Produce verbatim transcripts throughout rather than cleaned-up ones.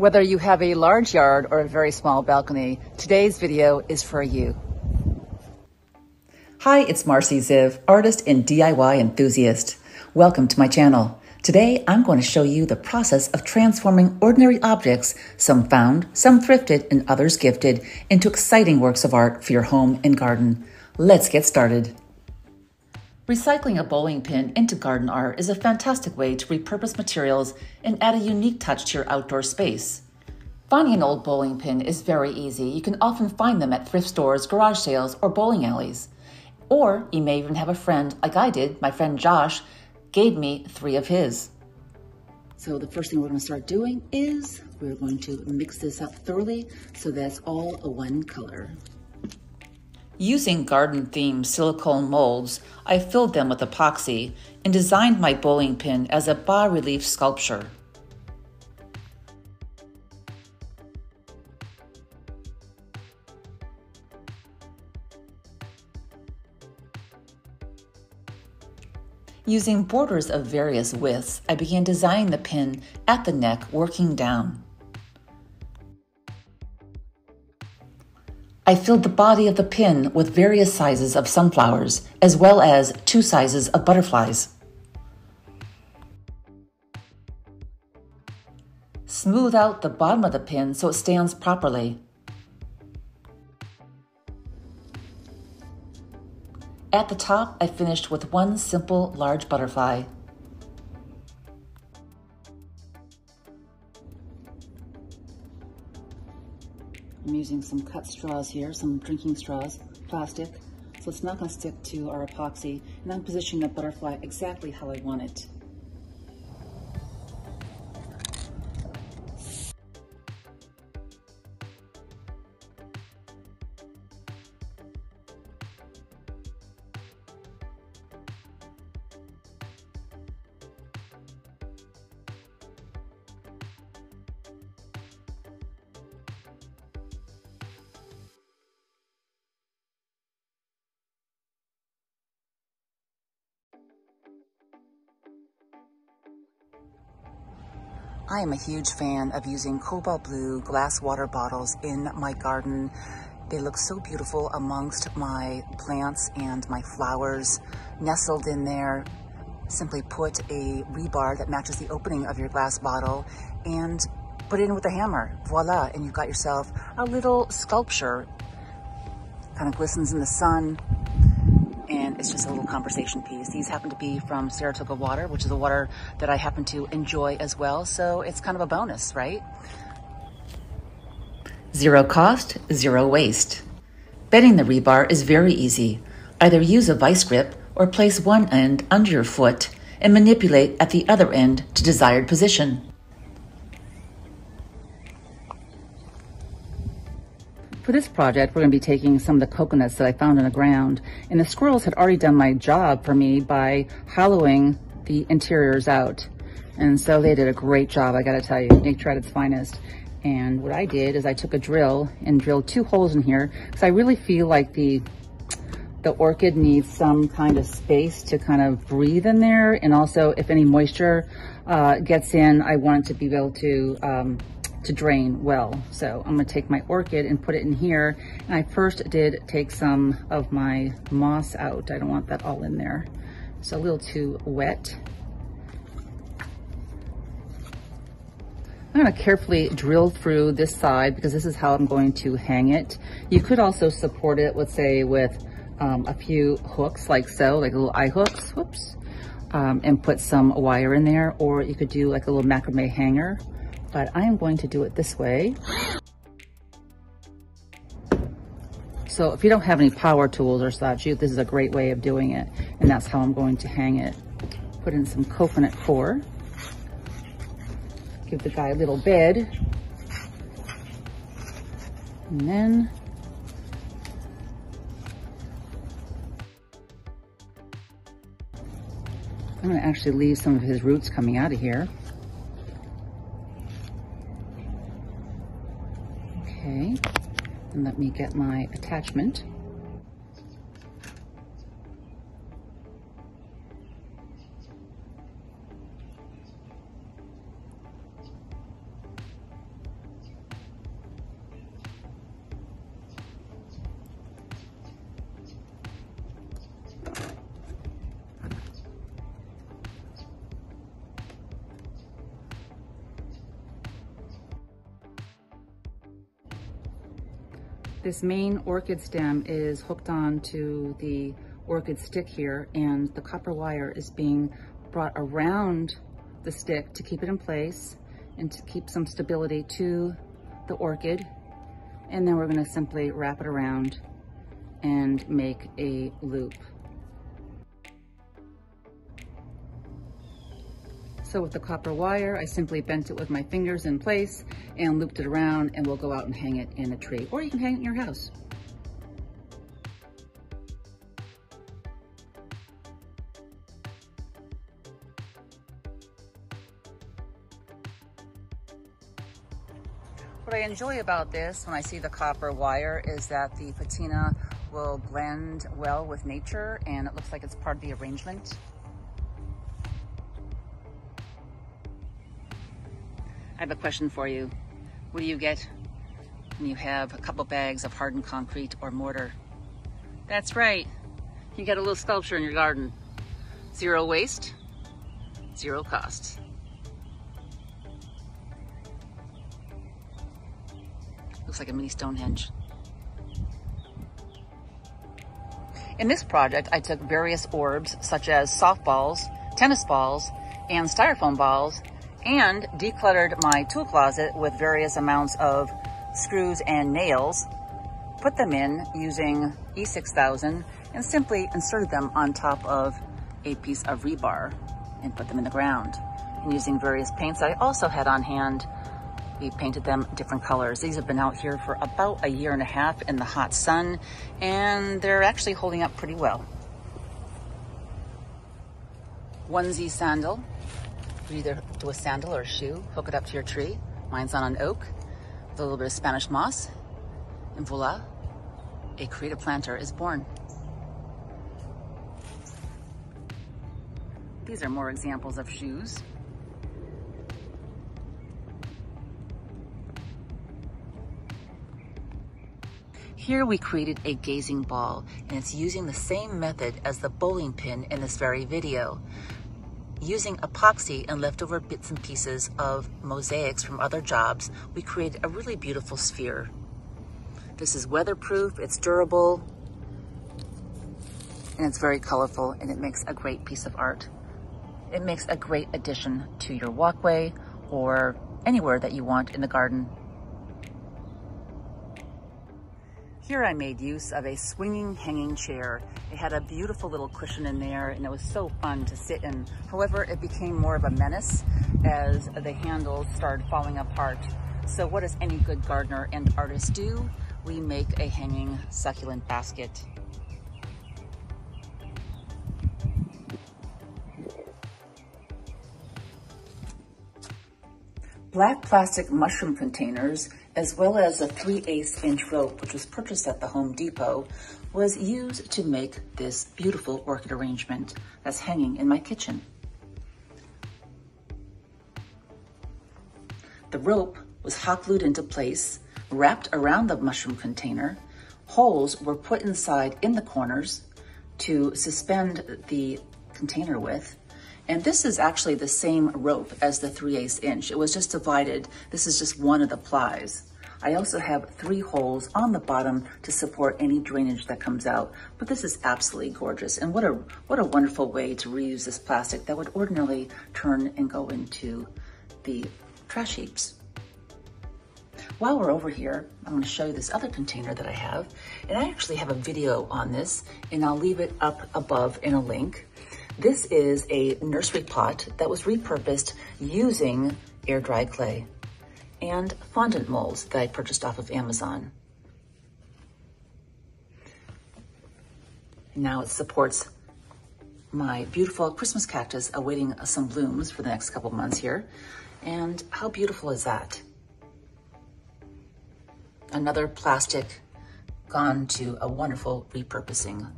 Whether you have a large yard or a very small balcony, today's video is for you. Hi, it's Marcie Ziv, artist and D I Y enthusiast. Welcome to my channel. Today, I'm going to show you the process of transforming ordinary objects, some found, some thrifted, and others gifted, into exciting works of art for your home and garden. Let's get started. Recycling a bowling pin into garden art is a fantastic way to repurpose materials and add a unique touch to your outdoor space. Finding an old bowling pin is very easy. You can often find them at thrift stores, garage sales, or bowling alleys. Or you may even have a friend, like I did. My friend Josh gave me three of his. So the first thing we're going to start doing is we're going to mix this up thoroughly so that's all a one color. Using garden-themed silicone molds, I filled them with epoxy and designed my bowling pin as a bas-relief sculpture. Using borders of various widths, I began designing the pin at the neck, working down. I filled the body of the pin with various sizes of sunflowers, as well as two sizes of butterflies. Smooth out the bottom of the pin so it stands properly. At the top, I finished with one simple large butterfly. I'm using some cut straws here, some drinking straws, plastic, so it's not going to stick to our epoxy, and I'm positioning the butterfly exactly how I want it. I am a huge fan of using cobalt blue glass water bottles in my garden. They look so beautiful amongst my plants and my flowers. Nestled in there, simply put a rebar that matches the opening of your glass bottle and put it in with a hammer. Voila, and you've got yourself a little sculpture. Kind of glistens in the sun. And it's just a little conversation piece. These happen to be from Saratoga water, which is a water that I happen to enjoy as well. So it's kind of a bonus, right? Zero cost, zero waste. Bedding the rebar is very easy. Either use a vice grip or place one end under your foot and manipulate at the other end to desired position. For this project, we're going to be taking some of the coconuts that I found in the ground, and the squirrels had already done my job for me by hollowing the interiors out, and so they did a great job, I gotta tell you. Nature at its finest. And what I did is I took a drill and drilled two holes in here because I really feel like the the orchid needs some kind of space to kind of breathe in there, and also if any moisture uh, gets in, I want it to be able to um, to drain well. So I'm gonna take my orchid and put it in here. And I first did take some of my moss out. I don't want that all in there. It's a little too wet. I'm gonna carefully drill through this side because this is how I'm going to hang it. You could also support it, let's say with um, a few hooks like so, like little eye hooks, whoops, um, and put some wire in there, or you could do like a little macrame hanger. But I am going to do it this way. So if you don't have any power tools or such, you, this is a great way of doing it. And that's how I'm going to hang it. Put in some coconut core. Give the guy a little bed. And then I'm gonna actually leave some of his roots coming out of here. Okay, and let me get my attachment. This main orchid stem is hooked on to the orchid stick here, and the copper wire is being brought around the stick to keep it in place and to keep some stability to the orchid. And then we're going to simply wrap it around and make a loop. So with the copper wire, I simply bent it with my fingers in place and looped it around, and we'll go out and hang it in a tree, or you can hang it in your house. What I enjoy about this when I see the copper wire is that the patina will blend well with nature, and it looks like it's part of the arrangement. I have a question for you. What do you get when you have a couple bags of hardened concrete or mortar? That's right, you get a little sculpture in your garden. Zero waste, zero cost. Looks like a mini Stonehenge. In this project, I took various orbs such as softballs, tennis balls, and styrofoam balls, and decluttered my tool closet with various amounts of screws and nails, put them in using E six thousand, and simply inserted them on top of a piece of rebar and put them in the ground. And using various paints I also had on hand, we painted them different colors. These have been out here for about a year and a half in the hot sun, and they're actually holding up pretty well. Onesie sandal. Either do a sandal or a shoe, hook it up to your tree. Mine's on an oak with a little bit of Spanish moss, and voila, a creative planter is born. These are more examples of shoes. Here we created a gazing ball, and it's using the same method as the bowling pin in this very video, using epoxy and leftover bits and pieces of mosaics from other jobs. We created a really beautiful sphere. This is weatherproof, it's durable, and it's very colorful, and it makes a great piece of art. It makes a great addition to your walkway or anywhere that you want in the garden. Here I made use of a swinging hanging chair. It had a beautiful little cushion in there, and it was so fun to sit in. However, it became more of a menace as the handles started falling apart. So what does any good gardener and artist do? We make a hanging succulent basket. Black plastic mushroom containers, as well as a three eighths inch rope, which was purchased at the Home Depot, was used to make this beautiful orchid arrangement that's hanging in my kitchen. The rope was hot glued into place, wrapped around the mushroom container. Holes were put inside in the corners to suspend the container with. And this is actually the same rope as the three eighths inch. It was just divided. This is just one of the plies. I also have three holes on the bottom to support any drainage that comes out. But this is absolutely gorgeous. And what a, what a wonderful way to reuse this plastic that would ordinarily turn and go into the trash heaps. While we're over here, I'm going to show you this other container that I have. And I actually have a video on this, and I'll leave it up above in a link. This is a nursery pot that was repurposed using air dry clay and fondant molds that I purchased off of Amazon. Now it supports my beautiful Christmas cactus awaiting some blooms for the next couple months here. And how beautiful is that? Another plastic gone to a wonderful repurposing.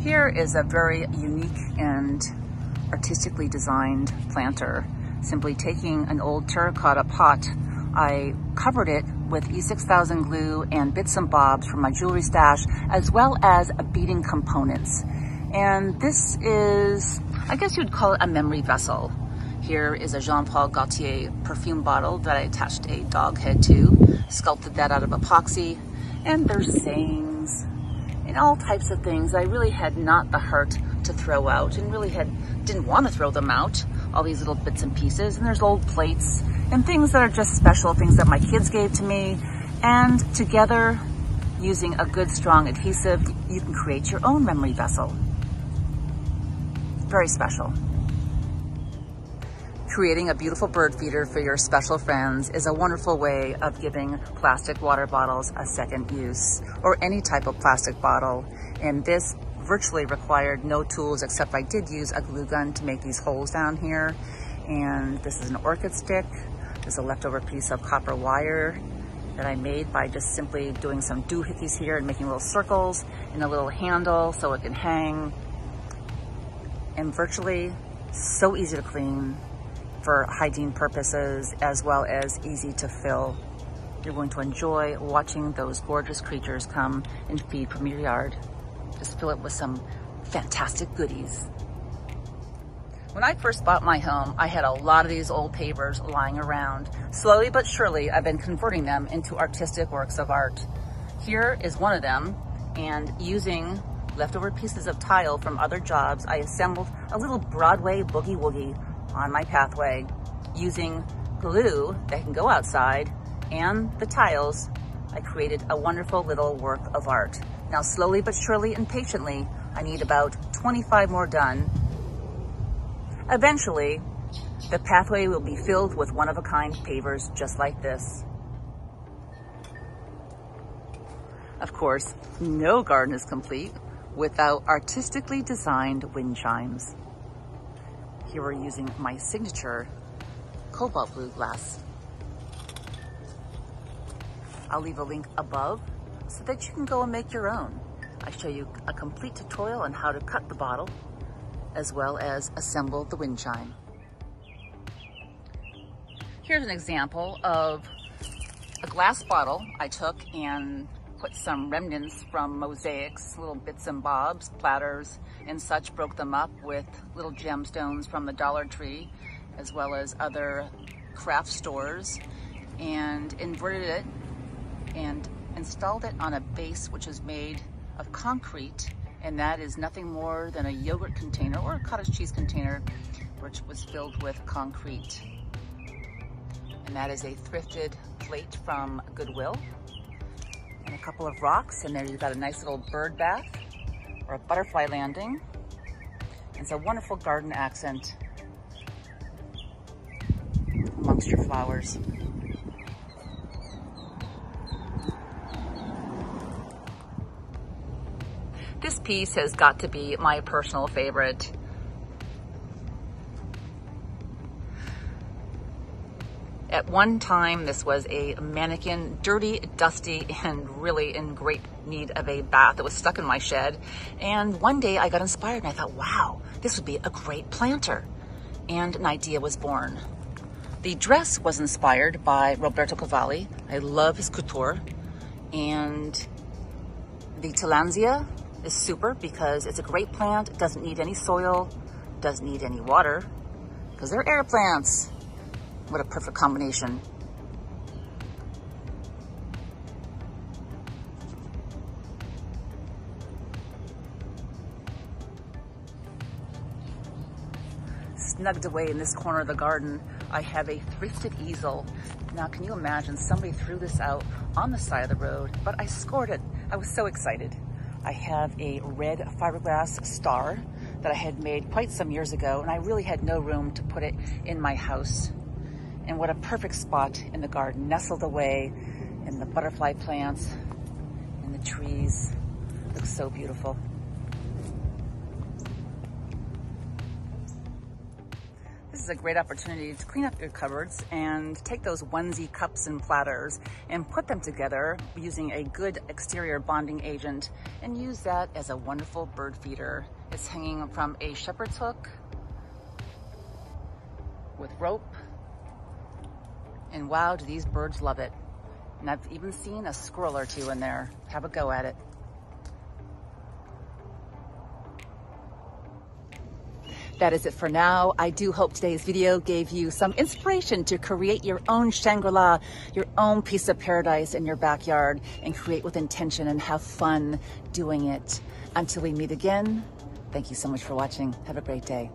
Here is a very unique and artistically designed planter. Simply taking an old terracotta pot, I covered it with E six thousand glue and bits and bobs from my jewelry stash, as well as beading components. And this is, I guess you'd call it a memory vessel. Here is a Jean Paul Gaultier perfume bottle that I attached a dog head to. sculpted that out of epoxy. And there's sayings and all types of things. I really had not the heart to throw out, and really had didn't want to throw them out, all these little bits and pieces. And there's old plates and things that are just special, things that my kids gave to me. And together, using a good, strong adhesive, you can create your own memory vessel. Very special. Creating a beautiful bird feeder for your special friends is a wonderful way of giving plastic water bottles a second use, or any type of plastic bottle. And this virtually required no tools, except I did use a glue gun to make these holes down here. And this is an orchid stick. This is a leftover piece of copper wire that I made by just simply doing some doohickeys here and making little circles and a little handle so it can hang. And virtually so easy to clean for hygiene purposes, as well as easy to fill. You're going to enjoy watching those gorgeous creatures come and feed from your yard. Just fill it with some fantastic goodies. When I first bought my home, I had a lot of these old pavers lying around. Slowly but surely, I've been converting them into artistic works of art. Here is one of them, and using leftover pieces of tile from other jobs, I assembled a little Broadway boogie woogie on my pathway using glue that can go outside and the tiles. I created a wonderful little work of art. Now, slowly but surely and patiently, I need about twenty-five more done. Eventually, the pathway will be filled with one-of-a-kind pavers just like this. Of course, no garden is complete without artistically designed wind chimes. Here we're using my signature cobalt blue glass. I'll leave a link above so that you can go and make your own. I show you a complete tutorial on how to cut the bottle, as well as assemble the wind chime. Here's an example of a glass bottle I took and put some remnants from mosaics, little bits and bobs, platters and such, broke them up with little gemstones from the Dollar Tree, as well as other craft stores, and inverted it and installed it on a base which is made of concrete. And that is nothing more than a yogurt container or a cottage cheese container, which was filled with concrete. And that is a thrifted plate from Goodwill. And a couple of rocks, and there you've got a nice little bird bath or a butterfly landing. It's a wonderful garden accent amongst your flowers. This piece has got to be my personal favorite. At one time, this was a mannequin, dirty, dusty, and really in great need of a bath. It was stuck in my shed. And one day I got inspired and I thought, wow, this would be a great planter. And an idea was born. The dress was inspired by Roberto Cavalli. I love his couture. And the Tillandsia is super because it's a great plant. It doesn't need any soil, doesn't need any water, because they're air plants. What a perfect combination. Snugged away in this corner of the garden, I have a thrifted easel. Now, can you imagine somebody threw this out on the side of the road, but I scored it. I was so excited. I have a red fiberglass star that I had made quite some years ago, and I really had no room to put it in my house. And what a perfect spot in the garden, nestled away in the butterfly plants and the trees. It looks so beautiful. This is a great opportunity to clean up your cupboards and take those onesie cups and platters and put them together using a good exterior bonding agent and use that as a wonderful bird feeder. It's hanging from a shepherd's hook with rope. And wow, do these birds love it. And I've even seen a squirrel or two in there. Have a go at it. That is it for now. I do hope today's video gave you some inspiration to create your own Shangri-La, your own piece of paradise in your backyard, and create with intention and have fun doing it. Until we meet again, thank you so much for watching. Have a great day.